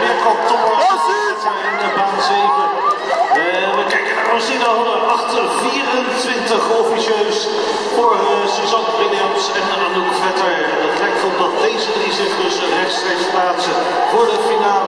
Meerkop Tomas in de baan 7. We kijken naar Rosina Hodder, 8:24 officieus voor Suzanne Williams en Anouk Vetter. Het lijkt op dat deze drie zich dus rechtstreeks plaatsen voor de finale.